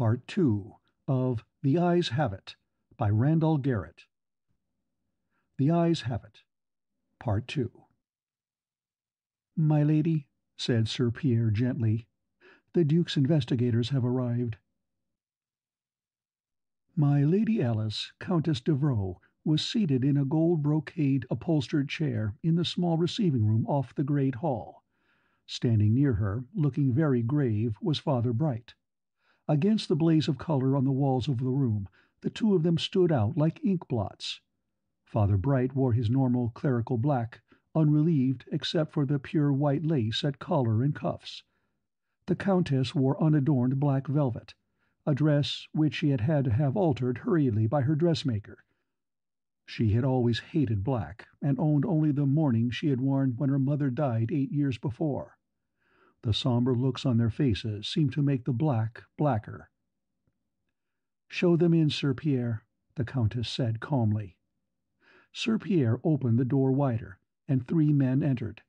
Part 2 of The Eyes Have It by Randall Garrett. The Eyes Have It, Part 2. "My lady," said Sir Pierre gently, "the Duke's investigators have arrived." My Lady Alice, Countess D'Evreux, was seated in a gold brocade upholstered chair in the small receiving room off the great hall. Standing near her, looking very grave, was Father Bright. Against the blaze of color on the walls of the room, the two of them stood out like ink blots. Father Bright wore his normal clerical black, unrelieved except for the pure white lace at collar and cuffs. The Countess wore unadorned black velvet, a dress which she had had to have altered hurriedly by her dressmaker. She had always hated black, and owned only the mourning she had worn when her mother died 8 years before. The sombre looks on their faces seemed to make the black blacker. "Show them in, Sir Pierre," the Countess said calmly. Sir Pierre opened the door wider, and 3 men entered.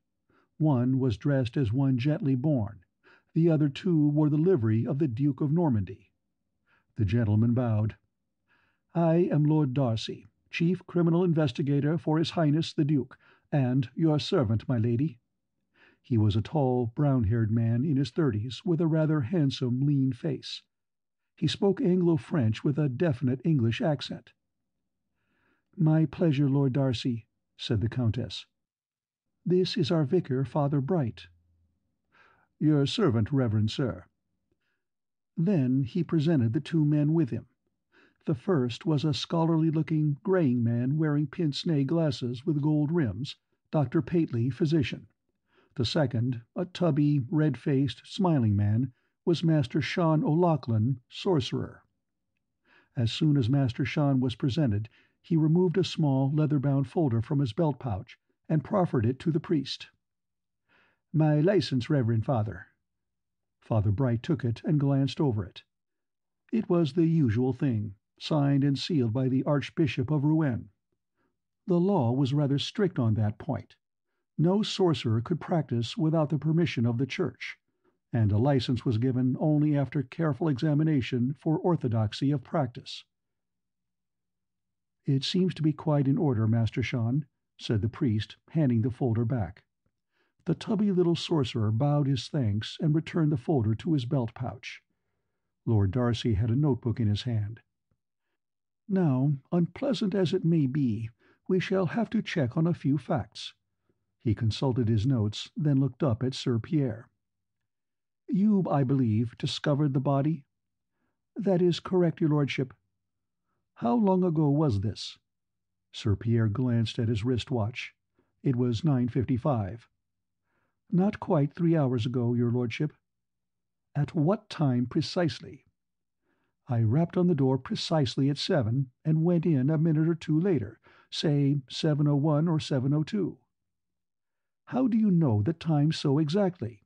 One was dressed as one gently born, the other 2 wore the livery of the Duke of Normandy. The gentleman bowed. "I am Lord Darcy, Chief Criminal Investigator for His Highness the Duke, and your servant, my lady." He was a tall, brown-haired man in his 30s, with a rather handsome, lean face. He spoke Anglo-French with a definite English accent. "My pleasure, Lord Darcy," said the Countess. "This is our vicar, Father Bright." "Your servant, Reverend Sir." Then he presented the 2 men with him. The first was a scholarly-looking, graying man wearing pince-nez glasses with gold rims, Dr. Pateley, physician. The second, a tubby, red-faced, smiling man, was Master Sean O'Loughlin, sorcerer. As soon as Master Sean was presented, he removed a small, leather-bound folder from his belt-pouch and proffered it to the priest. "My license, Reverend Father." Father Bright took it and glanced over it. It was the usual thing, signed and sealed by the Archbishop of Rouen. The law was rather strict on that point. No sorcerer could practice without the permission of the Church, and a license was given only after careful examination for orthodoxy of practice. "It seems to be quite in order, Master Sean," said the priest, handing the folder back. The tubby little sorcerer bowed his thanks and returned the folder to his belt pouch. Lord Darcy had a notebook in his hand. "Now, unpleasant as it may be, we shall have to check on a few facts." He consulted his notes, then looked up at Sir Pierre. "You, I believe, discovered the body?" "That is correct, your lordship." "How long ago was this?" Sir Pierre glanced at his wristwatch. It was 9:55. "Not quite 3 hours ago, your lordship." "At what time precisely?" "I rapped on the door precisely at 7, and went in a minute or 2 later, say 7:01 or 7:02. "How do you know the time so exactly?"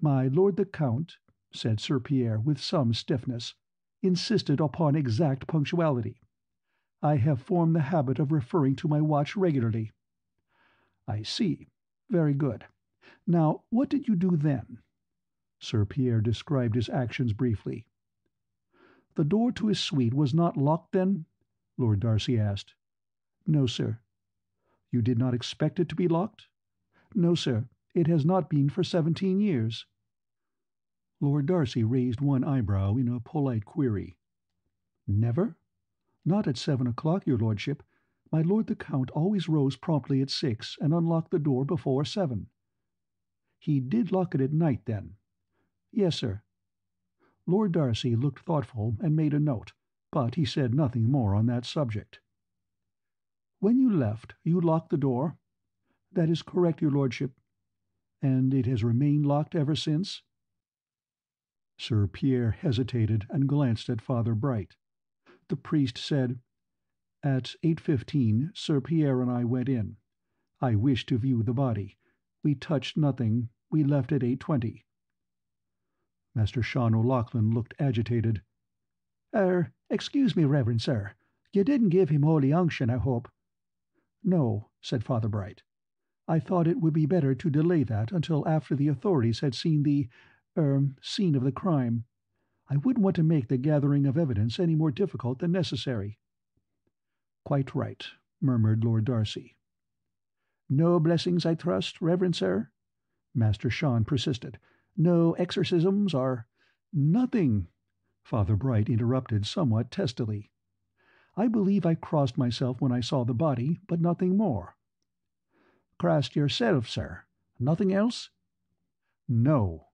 "My lord the Count," said Sir Pierre with some stiffness, "insisted upon exact punctuality. I have formed the habit of referring to my watch regularly." "I see. Very good. Now, what did you do then?" Sir Pierre described his actions briefly. "The door to his suite was not locked then?" Lord Darcy asked. "No, sir." "You did not expect it to be locked?" "No, sir. It has not been for 17 years. Lord Darcy raised one eyebrow in a polite query. "Never?" "Not at 7 o'clock, your lordship. My lord the Count always rose promptly at 6 and unlocked the door before 7. "He did lock it at night, then?" "Yes, sir." Lord Darcy looked thoughtful and made a note, but he said nothing more on that subject. "When you left, you locked the door?" "That is correct, your lordship." "And it has remained locked ever since?" Sir Pierre hesitated and glanced at Father Bright. The priest said, "At 8:15, Sir Pierre and I went in. I wished to view the body. We touched nothing. We left at 8:20. Master Sean O'Loughlin looked agitated. "Excuse me, Reverend Sir. You didn't give him holy unction, I hope?" "No," said Father Bright. "I thought it would be better to delay that until after the authorities had seen the scene of the crime. I wouldn't want to make the gathering of evidence any more difficult than necessary." "Quite right," murmured Lord Darcy. "No blessings, I trust, reverend sir?" Master Sean persisted. "No exorcisms or—" "Nothing," Father Bright interrupted somewhat testily. "I believe I crossed myself when I saw the body, but nothing more." "Crossed yourself, sir? Nothing else?" "No."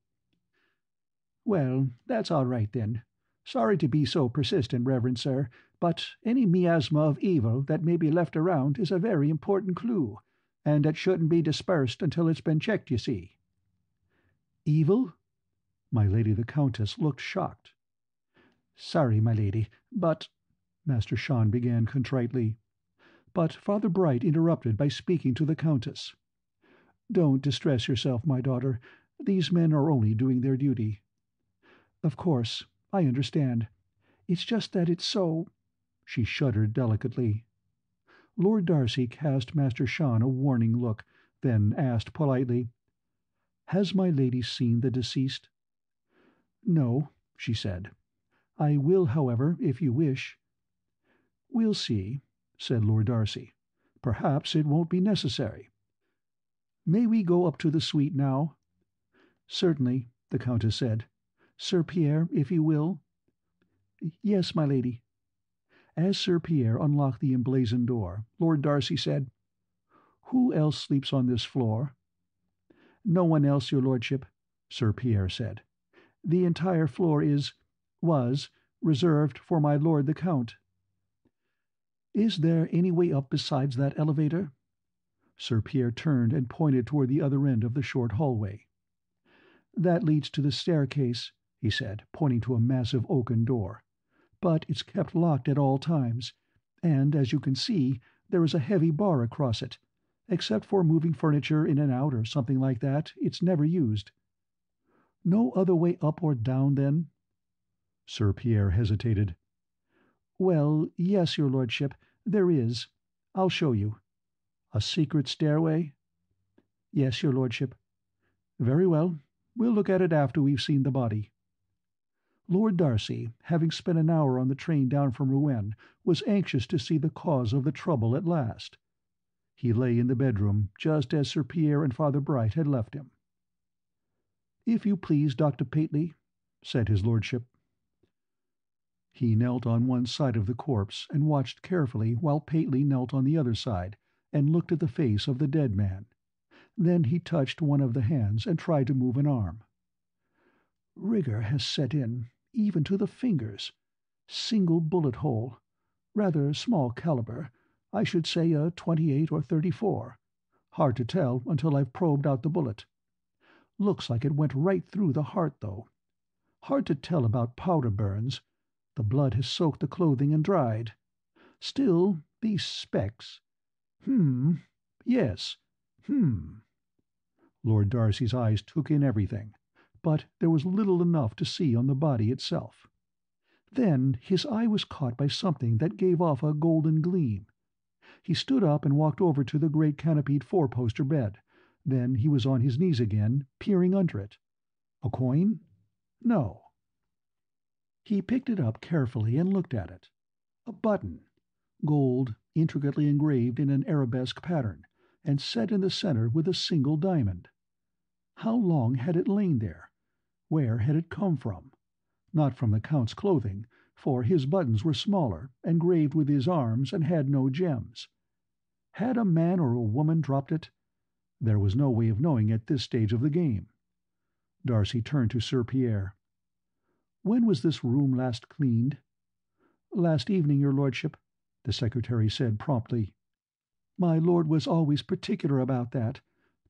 "Well, that's all right, then. Sorry to be so persistent, reverend sir, but any miasma of evil that may be left around is a very important clue, and it shouldn't be dispersed until it's been checked, you see." "Evil?" My lady the Countess looked shocked. "Sorry, my lady, but—" Master Sean began contritely, but Father Bright interrupted by speaking to the Countess. "Don't distress yourself, my daughter. These men are only doing their duty. Of course, I understand. It's just that it's so—" She shuddered delicately. Lord Darcy cast Master Sean a warning look, then asked politely, "Has my lady seen the deceased?" "No," she said. "I will, however, if you wish." "We'll see," said Lord Darcy. "Perhaps it won't be necessary. May we go up to the suite now?" "Certainly," the Countess said. "Sir Pierre, if you will." "Yes, my lady." As Sir Pierre unlocked the emblazoned door, Lord Darcy said, "Who else sleeps on this floor?" "No one else, your lordship," Sir Pierre said. "The entire floor was reserved for my lord the Count." "Is there any way up besides that elevator?" Sir Pierre turned and pointed toward the other end of the short hallway. "That leads to the staircase," he said, pointing to a massive oaken door. "But it's kept locked at all times, and, as you can see, there is a heavy bar across it. Except for moving furniture in and out or something like that, it's never used." "No other way up or down, then?" Sir Pierre hesitated. "Well, yes, your lordship, there is. I'll show you." "A secret stairway?" "Yes, your lordship." "Very well. We'll look at it after we've seen the body." Lord Darcy, having spent an hour on the train down from Rouen, was anxious to see the cause of the trouble at last. He lay in the bedroom, just as Sir Pierre and Father Bright had left him. "If you please, Dr. Pateley," said his lordship. He knelt on one side of the corpse and watched carefully while Pateley knelt on the other side and looked at the face of the dead man. Then he touched one of the hands and tried to move an arm. "Rigor has set in, even to the fingers. Single bullet hole. Rather small caliber. I should say a 28 or 34. Hard to tell until I've probed out the bullet. Looks like it went right through the heart, though. Hard to tell about powder burns. The blood has soaked the clothing and dried. Still, these specks. Yes. Lord Darcy's eyes took in everything, but there was little enough to see on the body itself. Then his eye was caught by something that gave off a golden gleam. He stood up and walked over to the great canopied four-poster bed. Then he was on his knees again, peering under it. A coin? No. He picked it up carefully and looked at it. A button, gold, intricately engraved in an arabesque pattern, and set in the center with a single diamond. How long had it lain there? Where had it come from? Not from the Count's clothing, for his buttons were smaller, engraved with his arms, and had no gems. Had a man or a woman dropped it? There was no way of knowing at this stage of the game. Darcy turned to Sir Pierre. "When was this room last cleaned?" "Last evening, your lordship," the secretary said promptly. "My lord was always particular about that.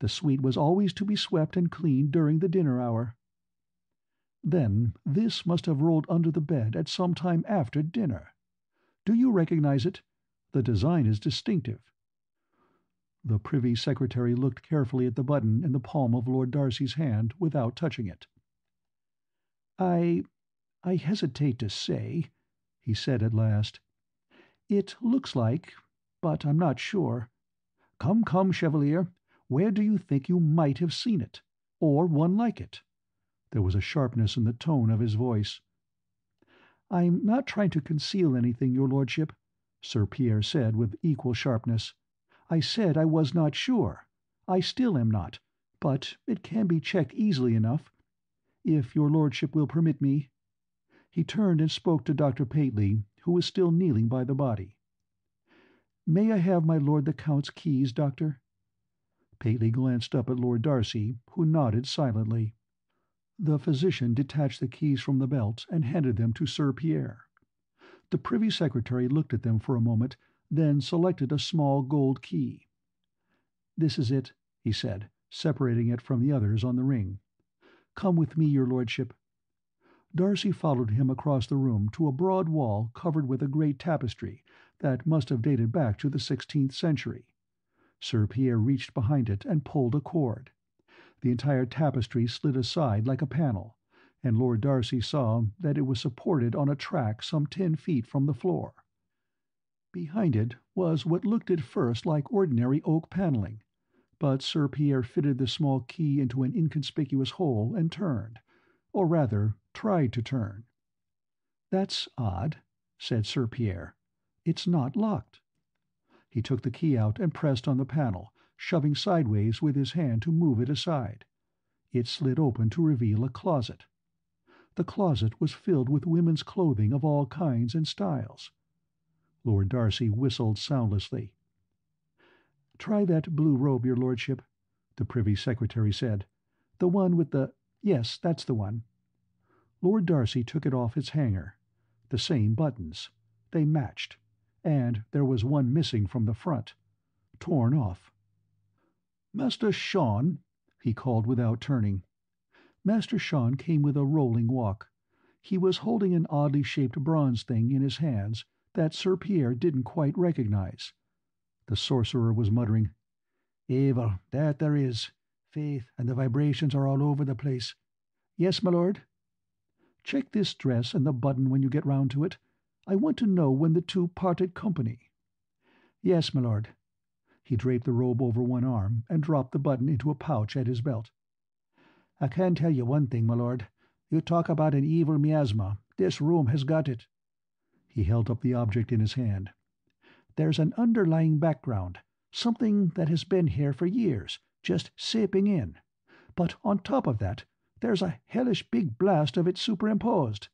The suite was always to be swept and cleaned during the dinner hour." "Then this must have rolled under the bed at some time after dinner. Do you recognize it? The design is distinctive." The privy secretary looked carefully at the button in the palm of Lord Darcy's hand without touching it. "I hesitate to say," he said at last. "It looks like, but I'm not sure." "Come, come, Chevalier, where do you think you might have seen it, or one like it?" There was a sharpness in the tone of his voice. "I am not trying to conceal anything, your lordship," Sir Pierre said with equal sharpness. "I said I was not sure. I still am not, but it can be checked easily enough. If your lordship will permit me—" He turned and spoke to Dr. Pateley, who was still kneeling by the body. "May I have my lord the Count's keys, doctor?" Pateley glanced up at Lord Darcy, who nodded silently. The physician detached the keys from the belt and handed them to Sir Pierre. The privy secretary looked at them for a moment, then selected a small gold key. "This is it," he said, separating it from the others on the ring. "Come with me, your lordship." Darcy followed him across the room to a broad wall covered with a great tapestry that must have dated back to the 16th century. Sir Pierre reached behind it and pulled a cord. The entire tapestry slid aside like a panel, and Lord Darcy saw that it was supported on a track some 10 feet from the floor. Behind it was what looked at first like ordinary oak paneling, but Sir Pierre fitted the small key into an inconspicuous hole and turned, or rather tried to turn. "That's odd," said Sir Pierre. "It's not locked." He took the key out and pressed on the panel, shoving sideways with his hand to move it aside. It slid open to reveal a closet. The closet was filled with women's clothing of all kinds and styles. Lord Darcy whistled soundlessly. "Try that blue robe, your lordship," the privy secretary said. "The one with the— yes, that's the one." Lord Darcy took it off its hanger. The same buttons. They matched, and there was one missing from the front, torn off. "Master Sean," he called without turning. Master Sean came with a rolling walk. He was holding an oddly shaped bronze thing in his hands that Sir Pierre didn't quite recognize. The sorcerer was muttering, "Evil, that there is. Faith, and the vibrations are all over the place. Yes, my lord?" "Check this dress and the button when you get round to it. I want to know when the two parted company." "Yes, my lord." He draped the robe over one arm and dropped the button into a pouch at his belt. "I can tell you one thing, my lord. You talk about an evil miasma. This room has got it." He held up the object in his hand. "There's an underlying background, something that has been here for years, just seeping in. But on top of that, there's a hellish big blast of it superimposed.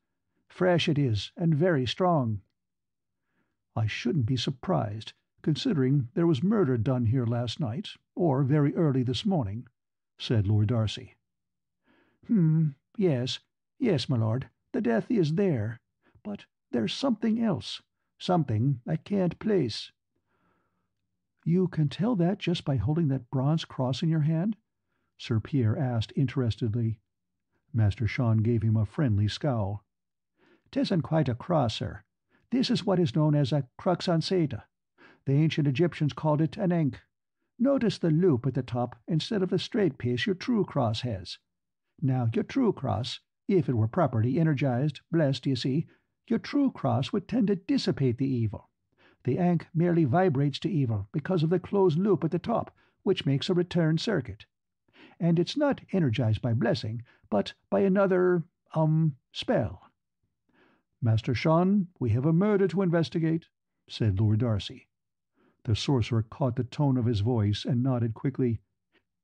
Fresh it is, and very strong." "I shouldn't be surprised, considering there was murder done here last night, or very early this morning," said Lord Darcy. Yes, my lord, the death is there, but there's something else, something I can't place." "You can tell that just by holding that bronze cross in your hand?" Sir Pierre asked interestedly. Master Sean gave him a friendly scowl. "'Tisn't quite a cross, sir. This is what is known as a crux ansata. The ancient Egyptians called it an ankh. Notice the loop at the top instead of the straight piece your true cross has. Now, your true cross, if it were properly energized, blessed, you see, your true cross would tend to dissipate the evil. The ankh merely vibrates to evil because of the closed loop at the top, which makes a return circuit. And it's not energized by blessing, but by another, spell." "Master Sean, we have a murder to investigate," said Lord Darcy. The sorcerer caught the tone of his voice and nodded quickly.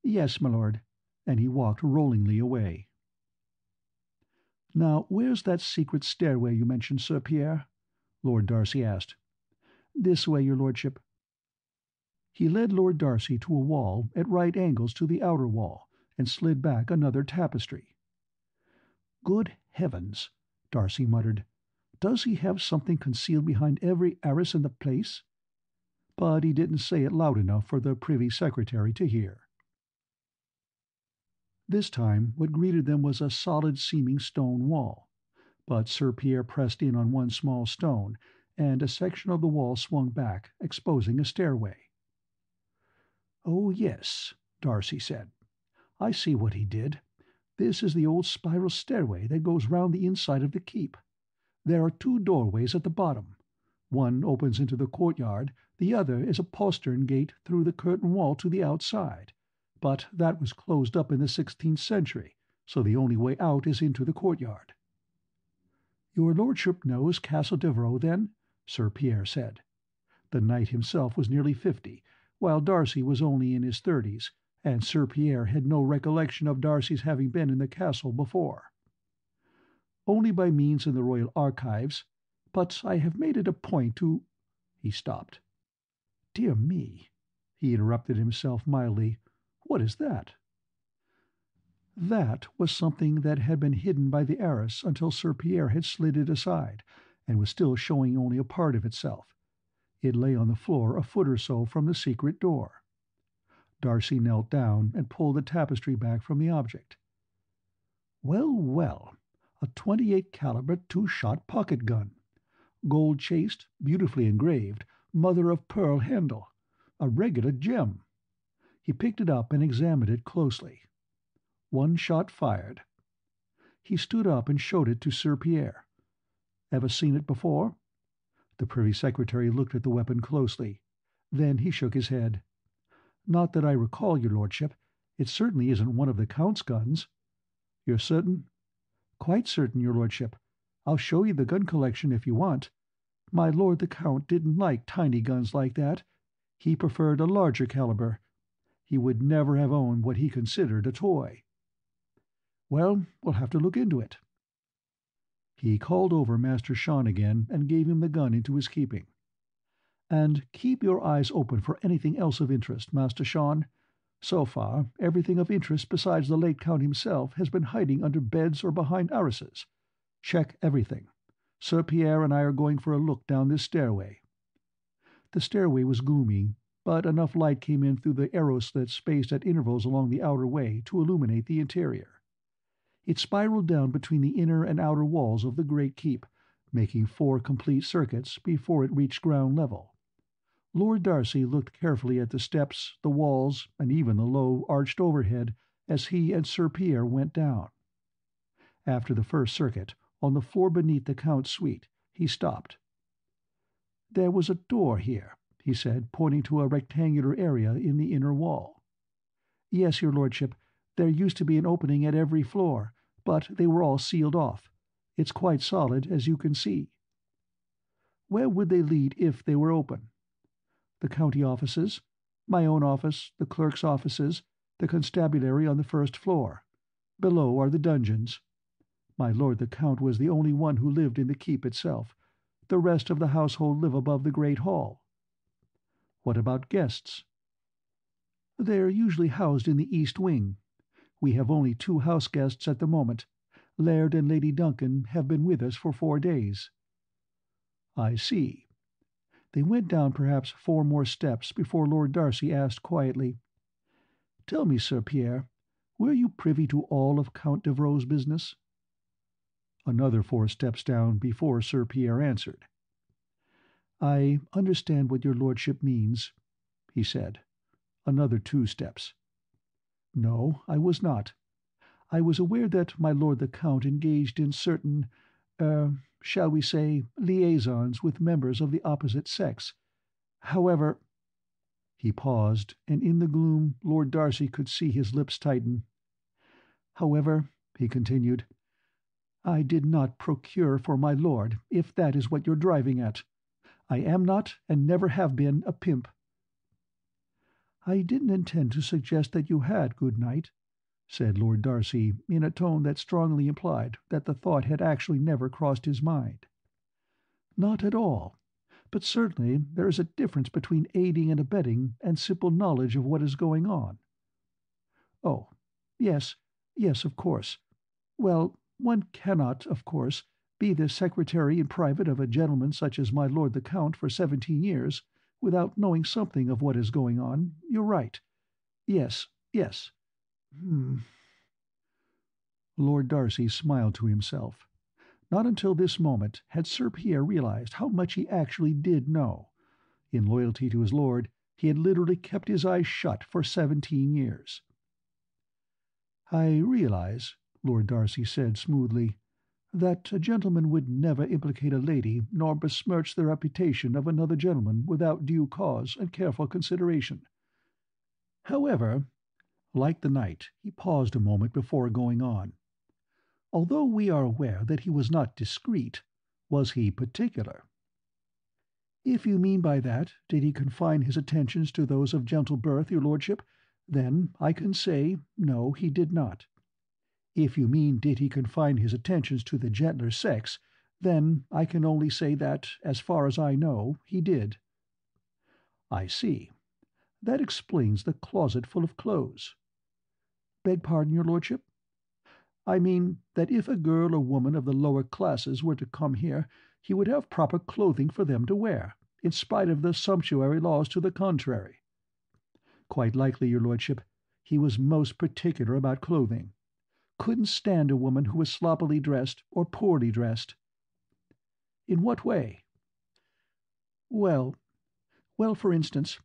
"Yes, my lord," and he walked rollingly away. "Now, where's that secret stairway you mentioned, Sir Pierre?" Lord Darcy asked. "This way, your lordship." He led Lord Darcy to a wall at right angles to the outer wall, and slid back another tapestry. "Good heavens," Darcy muttered. "Does he have something concealed behind every arras in the place?" But he didn't say it loud enough for the privy secretary to hear. This time what greeted them was a solid-seeming stone wall, but Sir Pierre pressed in on one small stone, and a section of the wall swung back, exposing a stairway. "Oh, yes," Darcy said. "I see what he did. This is the old spiral stairway that goes round the inside of the keep. There are two doorways at the bottom. One opens into the courtyard, the other is a postern gate through the curtain wall to the outside, but that was closed up in the 16th century, so the only way out is into the courtyard." "Your lordship knows Castle D'Evreux, then?" Sir Pierre said. The knight himself was nearly 50, while Darcy was only in his 30s, and Sir Pierre had no recollection of Darcy's having been in the castle before. "Only by means of the royal archives, but I have made it a point to—" He stopped. "Dear me," he interrupted himself mildly, "what is that?" That was something that had been hidden by the arras until Sir Pierre had slid it aside, and was still showing only a part of itself. It lay on the floor a foot or so from the secret door. Darcy knelt down and pulled the tapestry back from the object. "Well, well, a 28 caliber 2-shot pocket gun, gold chased, beautifully engraved, mother-of-pearl handle, a regular gem." He picked it up and examined it closely. One shot fired. He stood up and showed it to Sir Pierre. "Ever seen it before?" The Privy Secretary looked at the weapon closely. Then he shook his head. "Not that I recall, your lordship. It certainly isn't one of the Count's guns." "You're certain?" "Quite certain, your lordship. I'll show you the gun collection if you want. My lord the Count didn't like tiny guns like that. He preferred a larger caliber. He would never have owned what he considered a toy." "Well, we'll have to look into it." He called over Master Sean again and gave him the gun into his keeping. "And keep your eyes open for anything else of interest, Master Sean. So far, everything of interest besides the late Count himself has been hiding under beds or behind arrases. Check everything. Sir Pierre and I are going for a look down this stairway." The stairway was gloomy, but enough light came in through the arrow slits spaced at intervals along the outer way to illuminate the interior. It spiraled down between the inner and outer walls of the great keep, making 4 complete circuits before it reached ground level. Lord Darcy looked carefully at the steps, the walls, and even the low, arched overhead as he and Sir Pierre went down. After the first circuit, on the floor beneath the Count's suite, he stopped. "There was a door here," he said, pointing to a rectangular area in the inner wall. "Yes, your lordship. There used to be an opening at every floor, but they were all sealed off. It's quite solid, as you can see." "Where would they lead if they were open?" "The county offices, my own office, the clerk's offices, the constabulary on the first floor. Below are the dungeons. My lord the Count was the only one who lived in the keep itself. The rest of the household live above the great hall." "What about guests?" "They're usually housed in the east wing. We have only 2 house guests at the moment. Laird and Lady Duncan have been with us for 4 days." "I see." They went down perhaps 4 more steps before Lord Darcy asked quietly, "Tell me, Sir Pierre, were you privy to all of Count D'Evreux's business?" Another 4 steps down before Sir Pierre answered. "I understand what your lordship means," he said. Another 2 steps. "No, I was not. I was aware that my lord the Count engaged in certain, shall we say, liaisons with members of the opposite sex. However—" He paused, and in the gloom Lord Darcy could see his lips tighten. "However," he continued, "I did not procure for my lord, if that is what you're driving at. I am not, and never have been, a pimp." "I didn't intend to suggest that you had, good night," said Lord Darcy, in a tone that strongly implied that the thought had actually never crossed his mind. "Not at all. But certainly there is a difference between aiding and abetting and simple knowledge of what is going on." "Oh, yes, yes, of course. Well, one cannot, of course, be the secretary in private of a gentleman such as my lord the Count for 17 years— without knowing something of what is going on. You're right. Yes, yes. Lord Darcy smiled to himself. Not until this moment had Sir Pierre realized how much he actually did know. In loyalty to his lord, he had literally kept his eyes shut for 17 years. "I realize," Lord Darcy said smoothly, "that a gentleman would never implicate a lady nor besmirch the reputation of another gentleman without due cause and careful consideration. However—" Like the knight, he paused a moment before going on. although we are aware that he was not discreet, was he particular? If you mean by that, did he confine his attentions to those of gentle birth, your lordship, then I can say, no, he did not. If you mean did he confine his attentions to the gentler sex, then I can only say that, as far as I know, he did. I see. That explains the closet full of clothes. Beg pardon, your lordship? I mean that if a girl or woman of the lower classes were to come here, he would have proper clothing for them to wear, in spite of the sumptuary laws to the contrary. Quite likely, your lordship, he was most particular about clothing. Couldn't stand a woman who was sloppily dressed or poorly dressed. In what way? Well, for instance,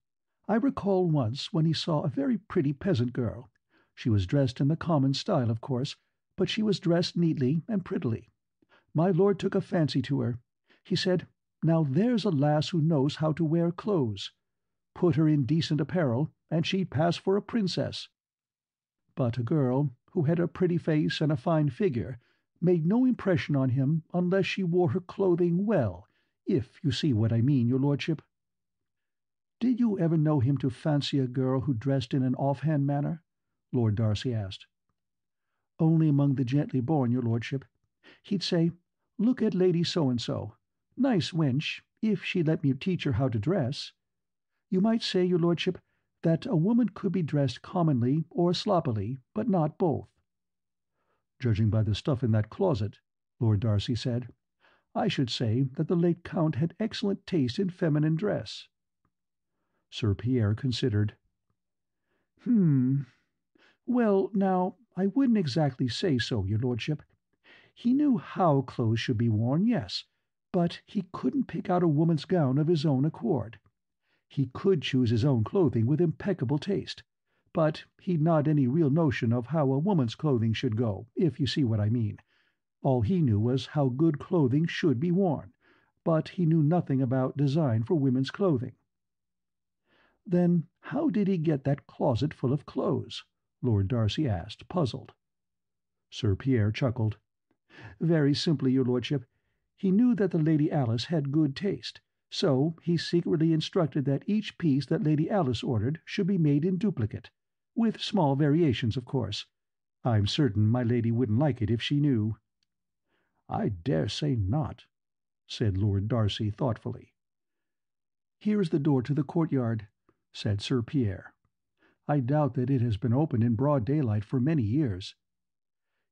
I recall once when he saw a very pretty peasant girl. She was dressed in the common style, of course, but she was dressed neatly and prettily. My lord took a fancy to her. He said, "Now there's a lass who knows how to wear clothes. Put her in decent apparel, and she'd pass for a princess." But a girl who had a pretty face and a fine figure made no impression on him unless she wore her clothing well, if you see what I mean, your lordship. Did you ever know him to fancy a girl who dressed in an offhand manner? Lord Darcy asked. Only among the gently born, your lordship. He'd say, "Look at Lady So-and-so. Nice wench, if she'd let me teach her how to dress." You might say, your lordship, that a woman could be dressed commonly or sloppily, but not both. Judging by the stuff in that closet, Lord Darcy said, I should say that the late Count had excellent taste in feminine dress. Sir Pierre considered. Well, now, I wouldn't exactly say so, your lordship. He knew how clothes should be worn, yes, but he couldn't pick out a woman's gown of his own accord. He could choose his own clothing with impeccable taste, but he'd not any real notion of how a woman's clothing should go, if you see what I mean. All he knew was how good clothing should be worn, but he knew nothing about design for women's clothing. Then how did he get that closet full of clothes? Lord Darcy asked, puzzled. Sir Pierre chuckled. Very simply, your lordship. He knew that the Lady Alice had good taste, so he secretly instructed that each piece that Lady Alice ordered should be made in duplicate, with small variations, of course. I'm certain my lady wouldn't like it if she knew. I dare say not, said Lord Darcy thoughtfully. Here is the door to the courtyard, said Sir Pierre. I doubt that it has been opened in broad daylight for many years.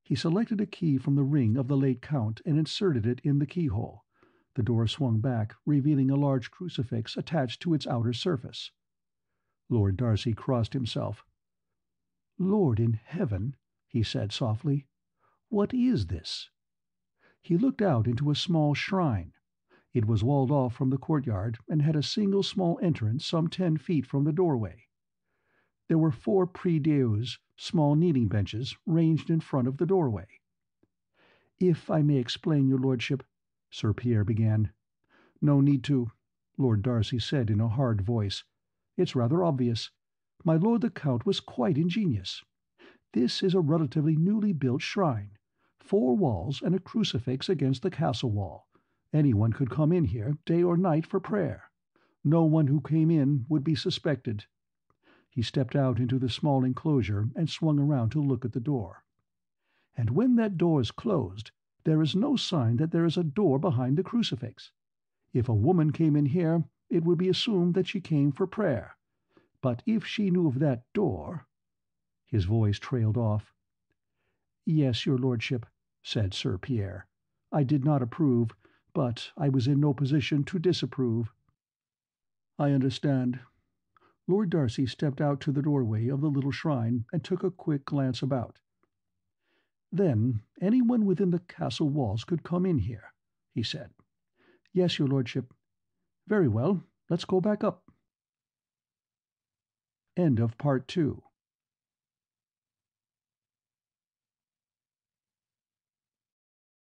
He selected a key from the ring of the late Count and inserted it in the keyhole. The door swung back, revealing a large crucifix attached to its outer surface. Lord Darcy crossed himself. "Lord in heaven," he said softly, "what is this?" He looked out into a small shrine. It was walled off from the courtyard and had a single small entrance some 10 feet from the doorway. There were 4 prie-dieux, small kneeling benches, ranged in front of the doorway. "If I may explain, your lordship," Sir Pierre began. "No need to," Lord Darcy said in a hard voice. "It's rather obvious. My lord the Count was quite ingenious. This is a relatively newly built shrine, 4 walls and a crucifix against the castle wall. Anyone could come in here, day or night, for prayer. No one who came in would be suspected." He stepped out into the small enclosure and swung around to look at the door. "And when that door is closed, there is no sign that there is a door behind the crucifix. If a woman came in here, it would be assumed that she came for prayer. But if she knew of that door—" His voice trailed off. "Yes, your lordship," said Sir Pierre. "I did not approve, but I was in no position to disapprove." "I understand." Lord Darcy stepped out to the doorway of the little shrine and took a quick glance about. "Then anyone within the castle walls could come in here," he said. "Yes, your lordship." "Very well, let's go back up." End of Part 2.